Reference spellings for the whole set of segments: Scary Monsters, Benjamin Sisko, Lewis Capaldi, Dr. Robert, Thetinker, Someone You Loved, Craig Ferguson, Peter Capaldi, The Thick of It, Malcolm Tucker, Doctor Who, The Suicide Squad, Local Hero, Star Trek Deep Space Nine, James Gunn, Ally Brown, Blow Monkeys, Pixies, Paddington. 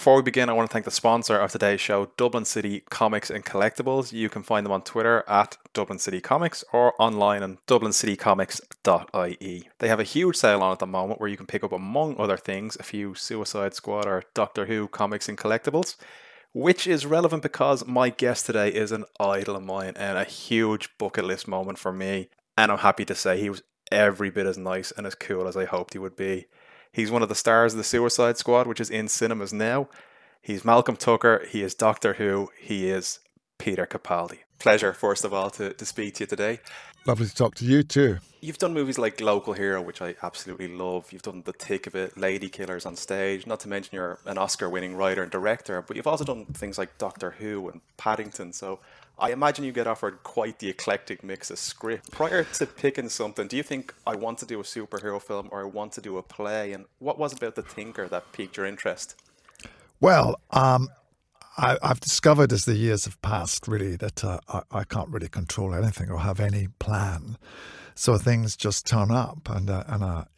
Before we begin, I want to thank the sponsor of today's show, Dublin City Comics and Collectibles. You can find them on Twitter at Dublin City Comics or online on dublincitycomics.ie. They have a huge sale on at the moment where you can pick up, among other things, a few Suicide Squad or Doctor Who comics and collectibles, which is relevant because my guest today is an idol of mine and a huge bucket list moment for me. And I'm happy to say he was every bit as nice and as cool as I hoped he would be. He's one of the stars of The Suicide Squad, which is in cinemas now. He's Malcolm Tucker. He is Doctor Who. He is Peter Capaldi. Pleasure, first of all, to speak to you today. Lovely to talk to you too. You've done movies like Local Hero, which I absolutely love. You've done The Thick of It, Lady Killers on Stage. Not to mention you're an Oscar-winning writer and director, but you've also done things like Doctor Who and Paddington. So I imagine you get offered quite the eclectic mix of script. Prior to picking something, do you think, I want to do a superhero film or I want to do a play? And what was about The Thinker that piqued your interest? Well, I've discovered as the years have passed, really, that I can't really control anything or have any plan. So things just turn up and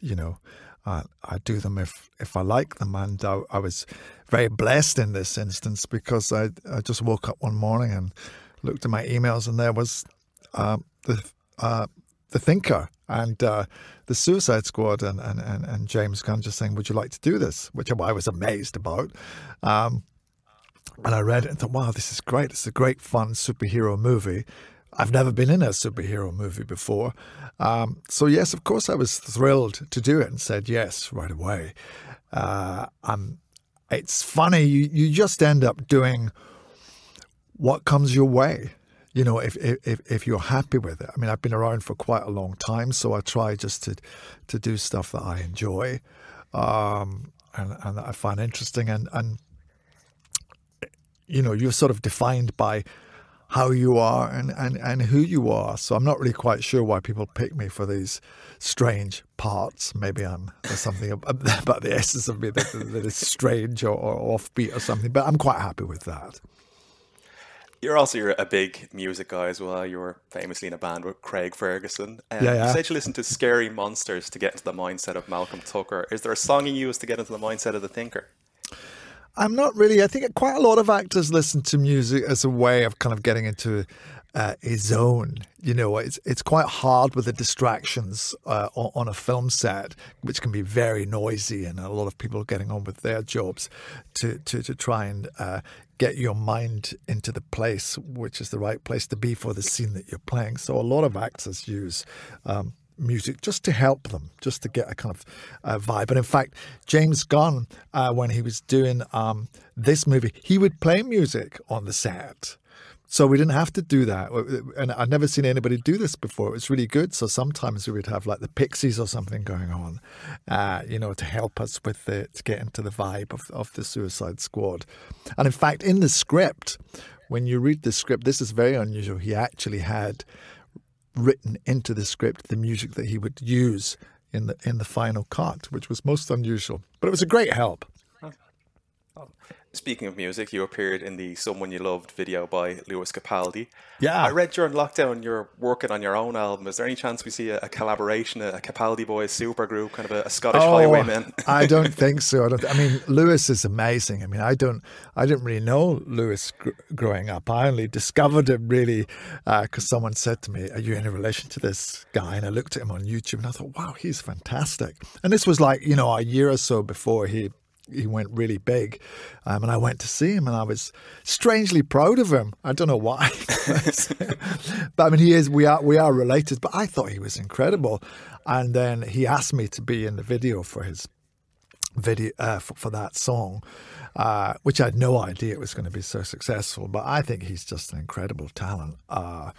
you know, I do them if I like them. And I was very blessed in this instance because I just woke up one morning and looked at my emails, and there was the Thinker and the Suicide Squad and James Gunn just saying, "Would you like to do this?" Which I was amazed about. And I read it and thought, "Wow, this is great! It's a great fun superhero movie. I've never been in a superhero movie before." So yes, of course, I was thrilled to do it and said yes right away. It's funny, you just end up doing what comes your way, you know, if you're happy with it. I mean, I've been around for quite a long time, so I try just to do stuff that I enjoy and that I find interesting. And you know, you're sort of defined by how you are and who you are. So I'm not really quite sure why people pick me for these strange parts. Maybe there's something about the essence of me that is strange or offbeat or something, but I'm quite happy with that. You're also a big music guy as well. You were famously in a band with Craig Ferguson. You said you listened to Scary Monsters to get into the mindset of Malcolm Tucker. Is there a song you use to get into the mindset of the Thinker? I'm not really. I think quite a lot of actors listen to music as a way of kind of getting into a zone. You know, it's quite hard with the distractions on a film set, which can be very noisy and a lot of people getting on with their jobs to try and get your mind into the place, which is the right place to be for the scene that you're playing. So a lot of actors use music just to help them, just to get a kind of vibe. And in fact, James Gunn, when he was doing this movie, he would play music on the set. So we didn't have to do that. And I'd never seen anybody do this before. It was really good. So sometimes we would have like the Pixies or something going on, you know, to help us with it, to get into the vibe of the Suicide Squad. And in fact, in the script, when you read the script, this is very unusual. He actually had written into the script the music that he would use in the final cut, which was most unusual. But it was a great help. Speaking of music, you appeared in the Someone You Loved video by Lewis Capaldi. Yeah. I read during lockdown you're working on your own album. Is there any chance we see a collaboration, a Capaldi Boys supergroup, kind of a Scottish Highwaymen? I don't think so. I mean, Lewis is amazing. I mean, I didn't really know Lewis growing up. I only discovered him really because someone said to me, "Are you in a relation to this guy?" And I looked at him on YouTube and I thought, wow, he's fantastic. And this was like, you know, a year or so before he went really big, and I went to see him and I was strangely proud of him. I don't know why. But I mean, we are related, but I thought he was incredible. And then he asked me to be in the video for his video for that song, which I had no idea it was going to be so successful, but I think he's just an incredible talent. But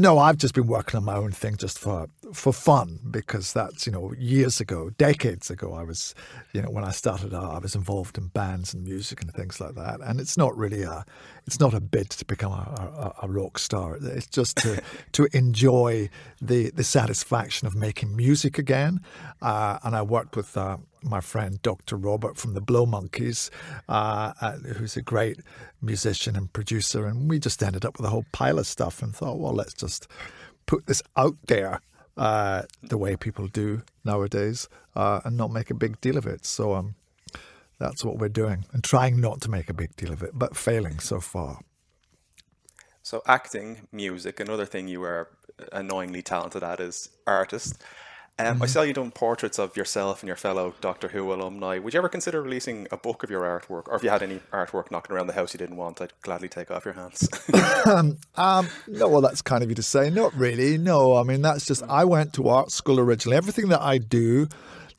no, I've just been working on my own thing just for fun, because that's, you know, years ago, decades ago, I was, you know, when I started out, I was involved in bands and music and things like that, and it's not really it's not a bid to become a rock star. It's just to enjoy the satisfaction of making music again. And I worked with my friend Dr. Robert from the Blow Monkeys, who's a great musician and producer, and we just ended up with a whole pile of stuff and thought, well, let's just put this out there the way people do nowadays and not make a big deal of it. So That's what we're doing, and trying not to make a big deal of it, but failing so far. So acting, music, another thing you are annoyingly talented at is artist. I saw you doing portraits of yourself and your fellow Doctor Who alumni. Would you ever consider releasing a book of your artwork? Or if you had any artwork knocking around the house you didn't want, I'd gladly take off your hands. No, well, that's kind of you to say. Not really, no. I mean, that's just, I went to art school originally. Everything that I do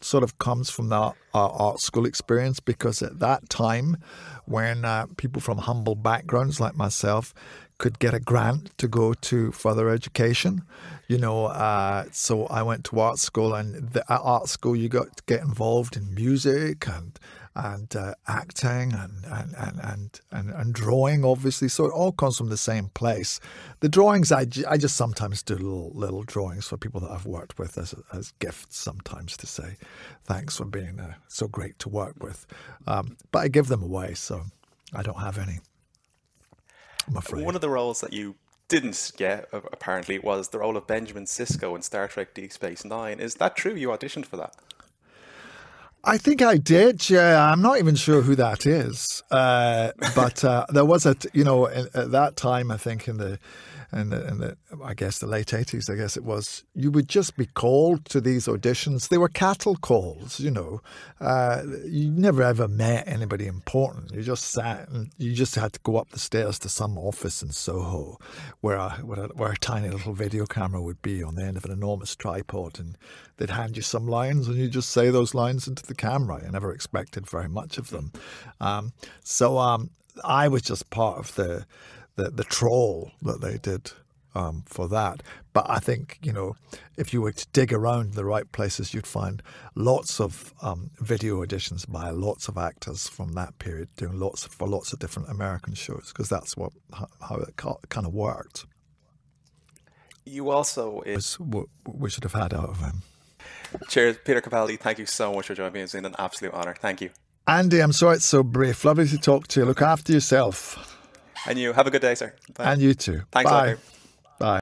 sort of comes from that art school experience, because at that time, when people from humble backgrounds like myself could get a grant to go to further education, you know, so I went to art school, and at art school you got to get involved in music and acting and drawing, obviously. So it all comes from the same place. The drawings, I just sometimes do little drawings for people that I've worked with as gifts, sometimes to say thanks for being so great to work with. But I give them away, so I don't have any, I'm afraid. One of the roles that you didn't get, apparently, was the role of Benjamin Sisko in Star Trek Deep Space Nine. Is that true? You auditioned for that? I think I did, yeah. I'm not even sure who that is, but there was a, you know, at that time, I think in the I guess the late 80s, I guess it was, you would just be called to these auditions. They were cattle calls, you know. You never ever met anybody important. You just sat, and you just had to go up the stairs to some office in Soho, where a tiny little video camera would be on the end of an enormous tripod, and they'd hand you some lines, and you just say those lines into the camera. I never expected very much of them. I was just part of the trawl that they did for that. But I think, you know, if you were to dig around the right places, you'd find lots of video auditions by lots of actors from that period doing lots of different American shows, because that's how it kind of worked. You also... Is what we should have had out of him. Cheers, Peter Capaldi. Thank you so much for joining me. It's been an absolute honour. Thank you. Andy, I'm sorry it's so brief. Lovely to talk to you. Look after yourself. And you. Have a good day, sir. Bye. And you too. Thanks. Bye.